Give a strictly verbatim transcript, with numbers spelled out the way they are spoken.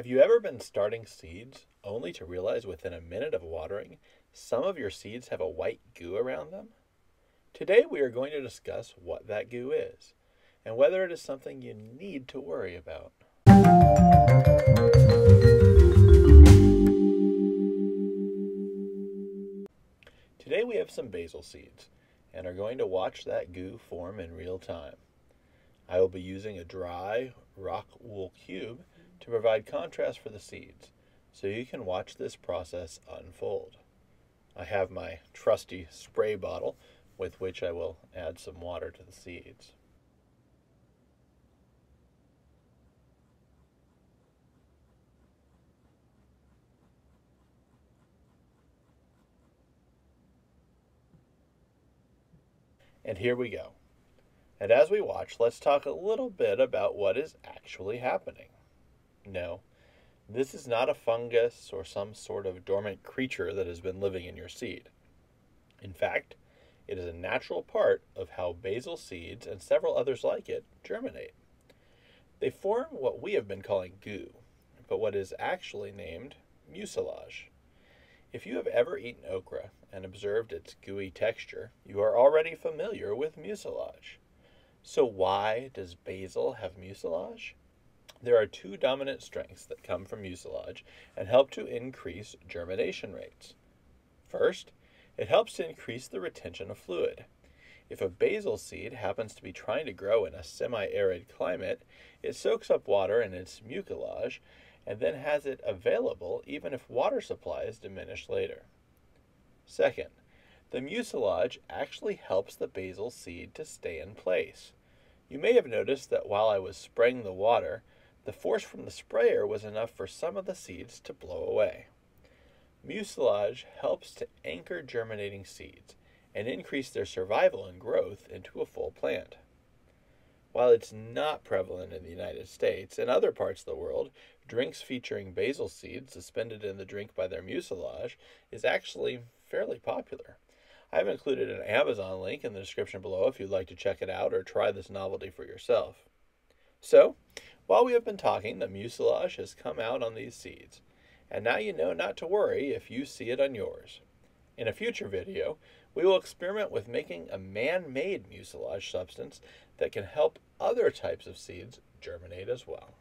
Have you ever been starting seeds only to realize within a minute of watering some of your seeds have a white goo around them? Today we are going to discuss what that goo is and whether it is something you need to worry about. Today we have some basil seeds and are going to watch that goo form in real time. I will be using a dry rock wool cube to provide contrast for the seeds, so you can watch this process unfold. I have my trusty spray bottle with which I will add some water to the seeds. And here we go. And as we watch, let's talk a little bit about what is actually happening. No, this is not a fungus or some sort of dormant creature that has been living in your seed. In fact, it is a natural part of how basil seeds and several others like it germinate. They form what we have been calling goo, but what is actually named mucilage. If you have ever eaten okra and observed its gooey texture, you are already familiar with mucilage. So why does basil have mucilage? There are two dominant strengths that come from mucilage and help to increase germination rates. First, it helps to increase the retention of fluid. If a basil seed happens to be trying to grow in a semi-arid climate, it soaks up water in its mucilage and then has it available even if water supplies diminish later. Second, the mucilage actually helps the basil seed to stay in place. You may have noticed that while I was spraying the water, the force from the sprayer was enough for some of the seeds to blow away. Mucilage helps to anchor germinating seeds and increase their survival and growth into a full plant. While it's not prevalent in the United States and other parts of the world, drinks featuring basil seeds suspended in the drink by their mucilage is actually fairly popular. I've included an Amazon link in the description below if you'd like to check it out or try this novelty for yourself. So, while we have been talking, the mucilage has come out on these seeds, and now you know not to worry if you see it on yours. In a future video, we will experiment with making a man-made mucilage substance that can help other types of seeds germinate as well.